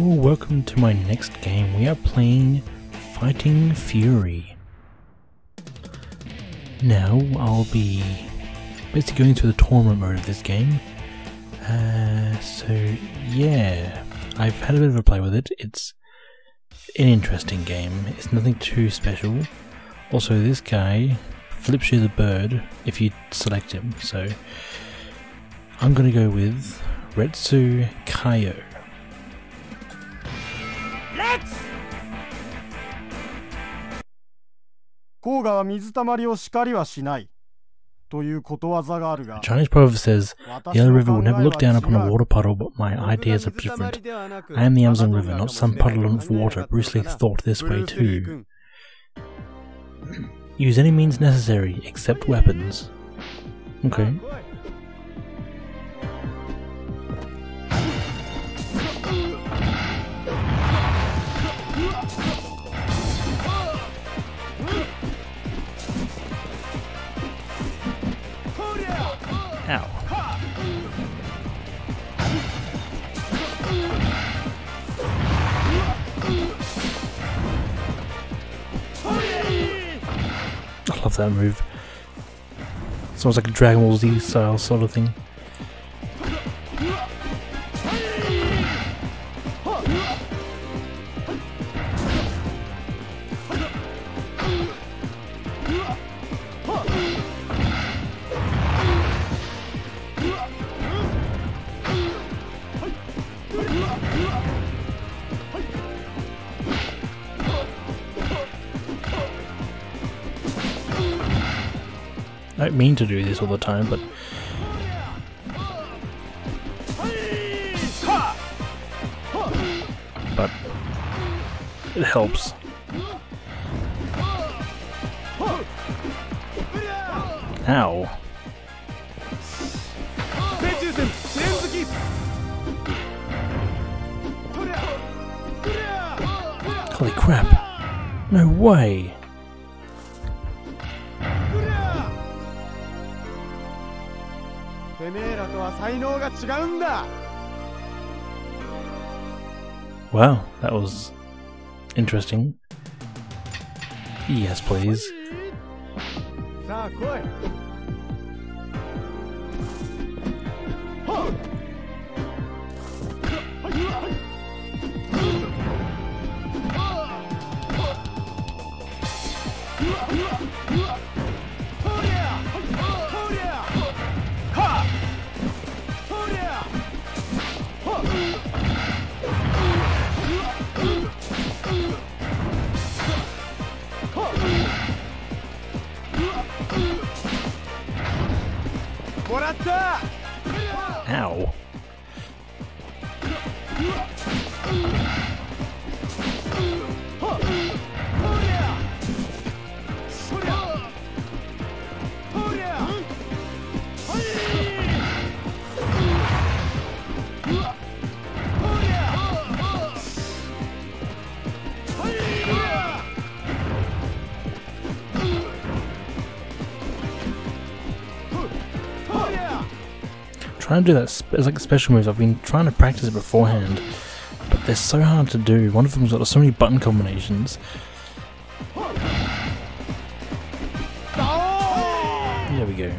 Hello, welcome to my next game. We are playing Fighting Fury. Now I'll be basically going to the tournament mode of this game. So yeah, I've had a bit of a play with it. It's an interesting game. It's nothing too special. Also, this guy flips you the bird if you select him. So I'm gonna go with Retsu Kaio. The Chinese proverb says, "The other river will never look down upon a water puddle, but my ideas are different. I am the Amazon River, not some puddle of water." Bruce Lee thought this way too. Use any means necessary, except weapons. Okay. Ow. I love that move. It's almost like a Dragon Ball Z style sort of thing. I don't mean to do this all the time, but it helps. Ow. Holy crap! No way! Wow, that was interesting. Yes, please. Ow. Trying to do that, it's like special moves. I've been trying to practice it beforehand, but they're so hard to do. One of them's got so many button combinations. There we go.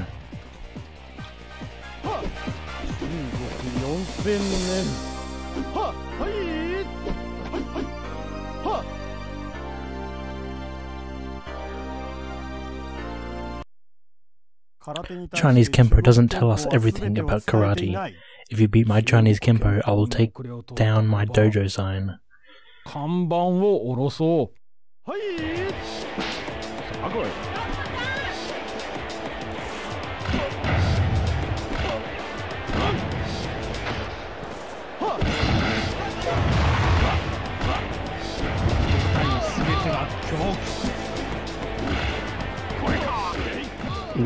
Chinese Kenpo doesn't tell us everything about karate. If you beat my Chinese Kenpo, I will take down my dojo sign.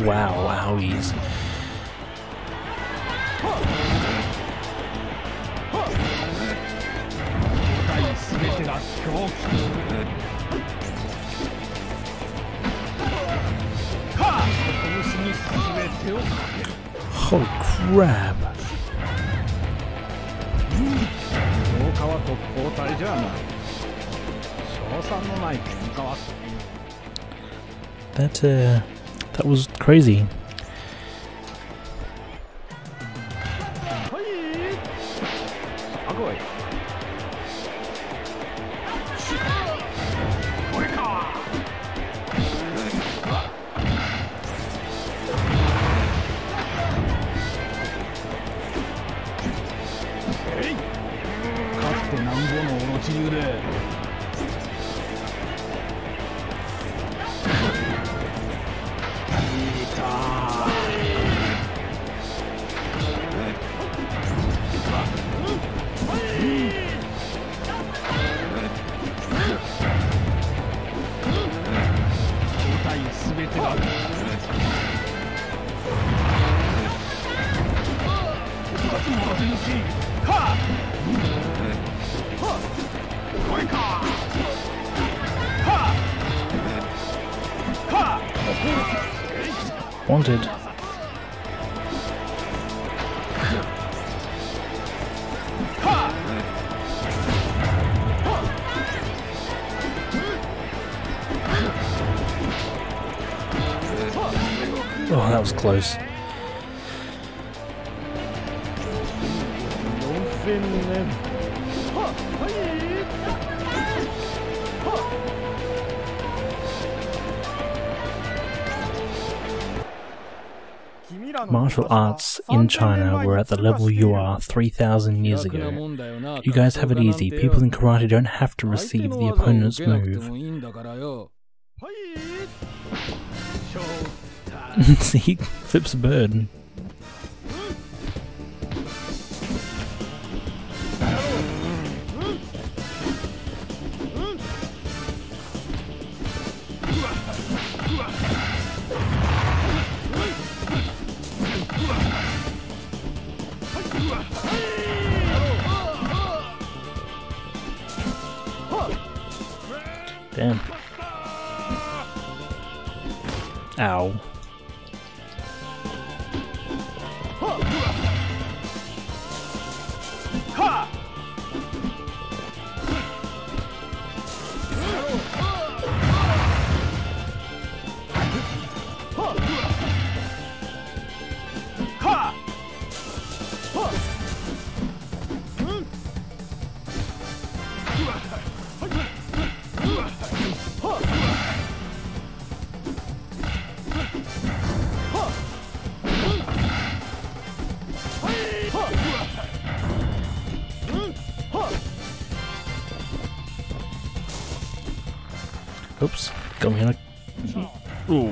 Wow, wowies. Holy crap. は特攻隊じゃない。賞賛のない喧嘩は。 That was crazy. Wanted. Oh, that was close. Martial arts in China were at the level you are 3,000 years ago. You guys have it easy. People in karate don't have to receive the opponent's move. See, he flips a bird. Damn. Ow. Oops, got me in a... Ooh.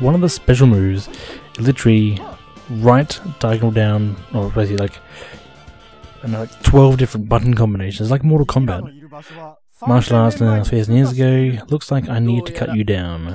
One of the special moves, literally right, diagonal down, or basically like... and like 12 different button combinations, like Mortal Kombat. Martial arts 3,000 years ago, looks like I need to cut you down.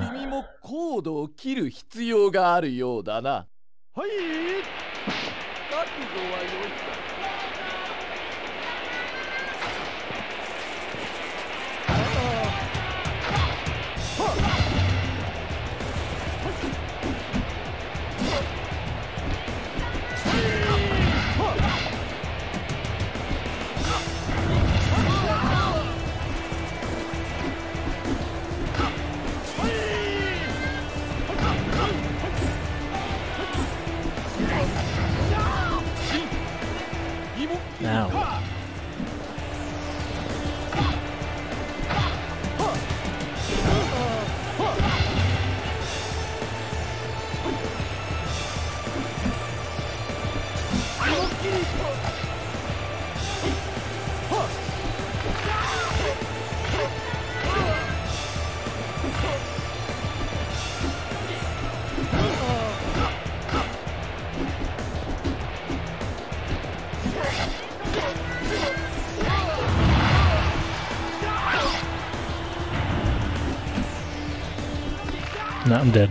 No, I'm dead.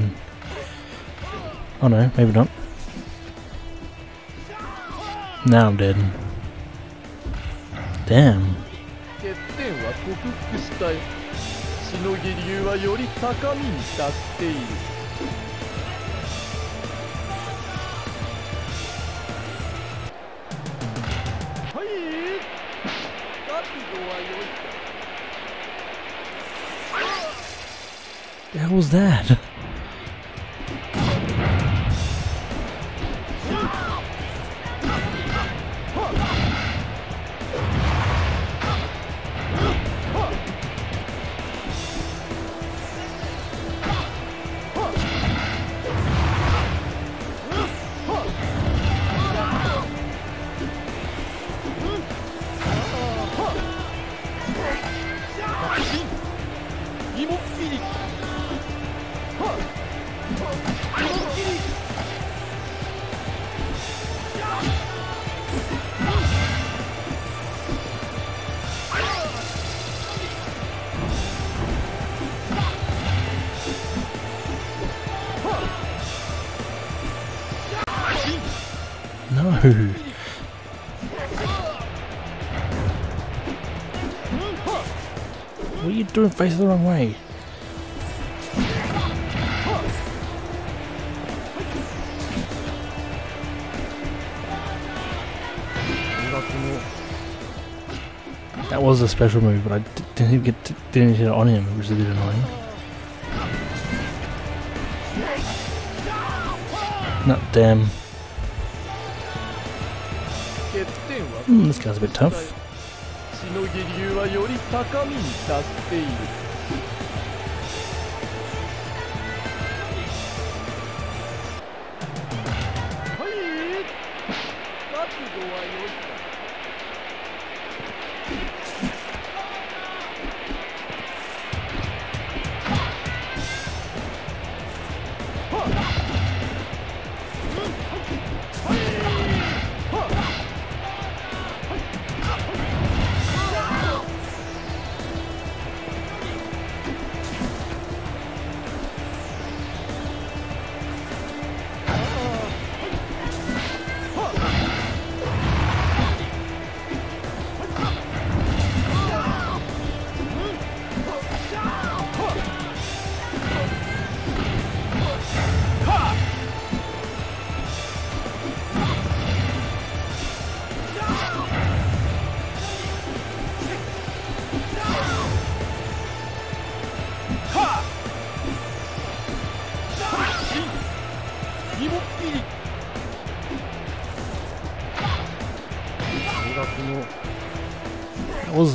Oh no, maybe not. Now I'm dead. Damn. The hell was that? No. What are you doing? Face the wrong way. That was a special move, but I didn't hit it on him, which is a bit annoying. Not damn. This guy's a bit tough.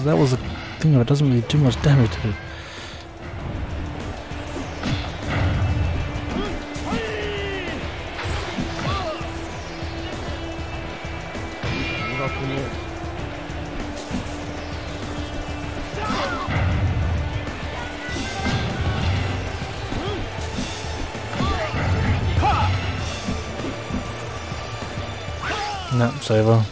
That was a thing that doesn't really do much damage to it. No, it's over.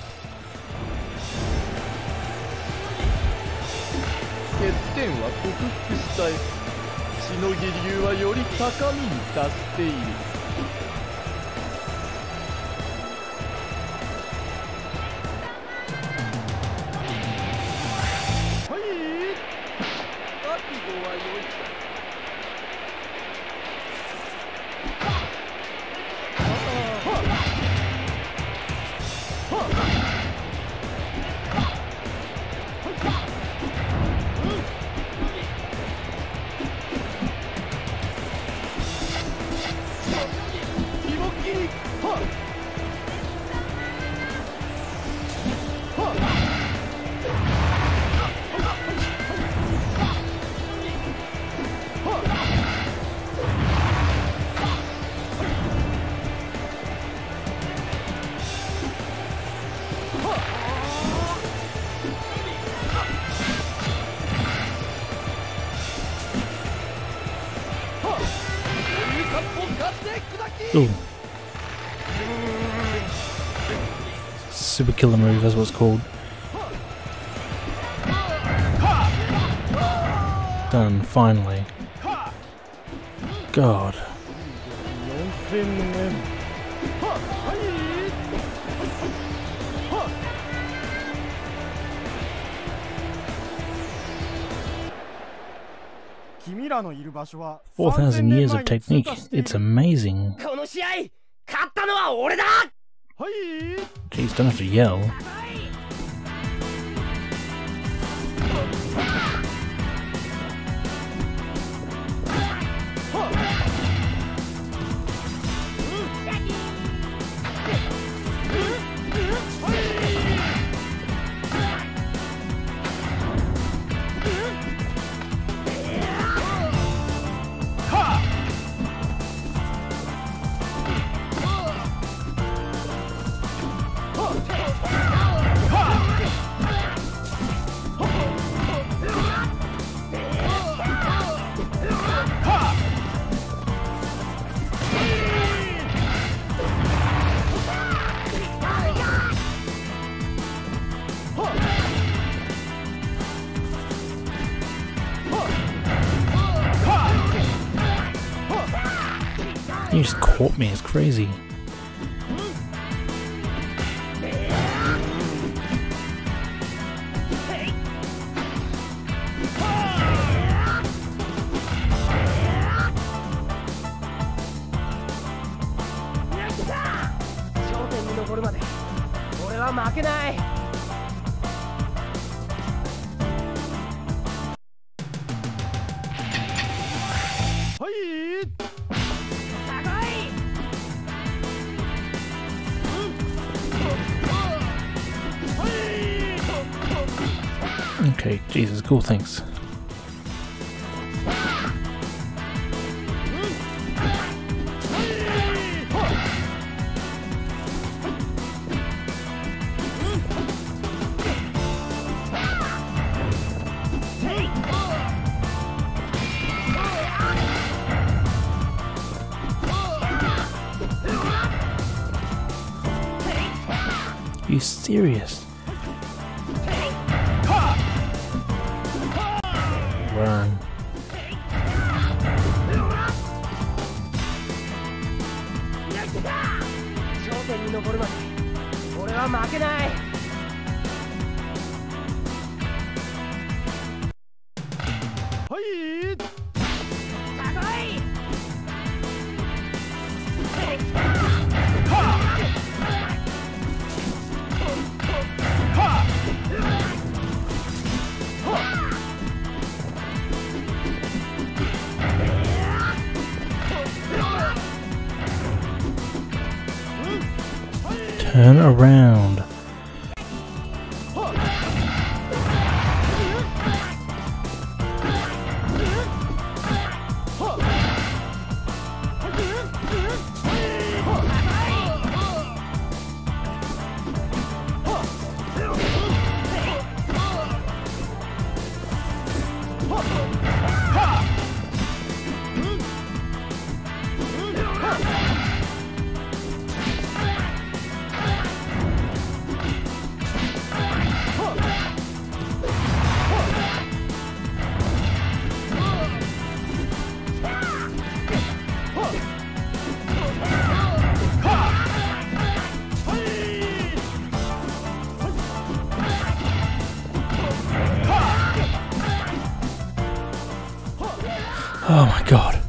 Ooh. Super killer move, that's what it's called. Done, finally. God. 4,000 years of technique. It's amazing. Jeez, don't have to yell. You just caught me, it's crazy. Okay, Jesus, cool, thanks. Are you serious? Run. Turn around. Oh my god.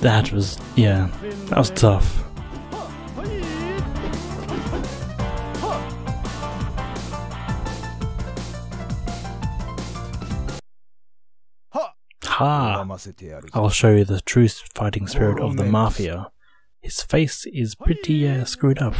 That was, yeah, that was tough. Ha! I'll show you the true fighting spirit of the Mafia. His face is pretty screwed up.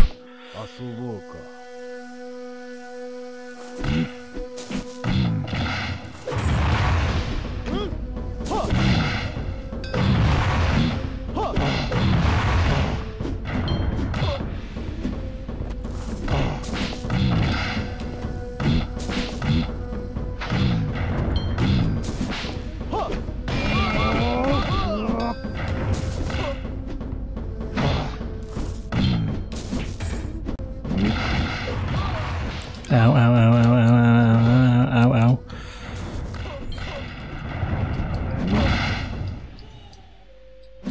Ow, ow, ow, ow, ow, ow, ow,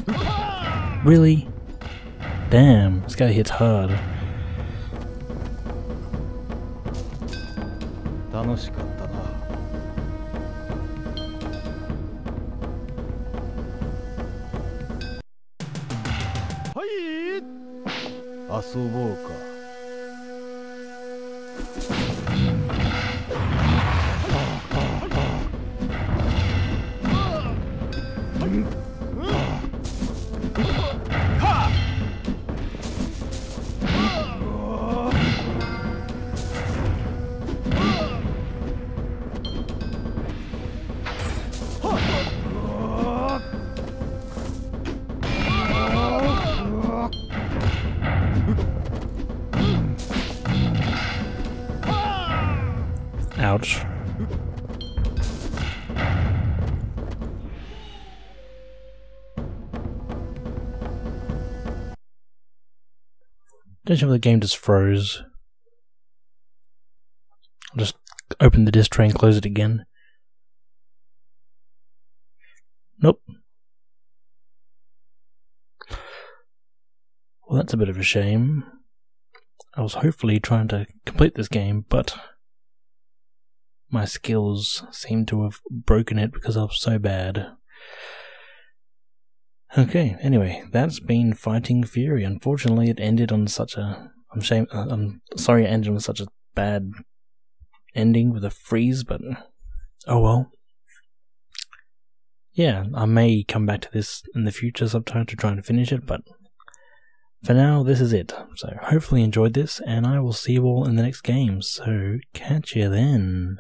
ow. Really? Damn, this guy hits hard. 遊ぼうか。Ouch. Don't you know the game just froze? I'll just open the disk tray and close it again. Nope. Well, that's a bit of a shame. I was hopefully trying to complete this game, but my skills seem to have broken it because I was so bad. Okay, anyway, that's been Fighting Fury. Unfortunately, it ended on such a... I'm sorry it ended on such a bad ending with a freeze, but oh well. Yeah, I may come back to this in the future sometime to try and finish it, but for now, this is it. So hopefully you enjoyed this, and I will see you all in the next game, so catch you then.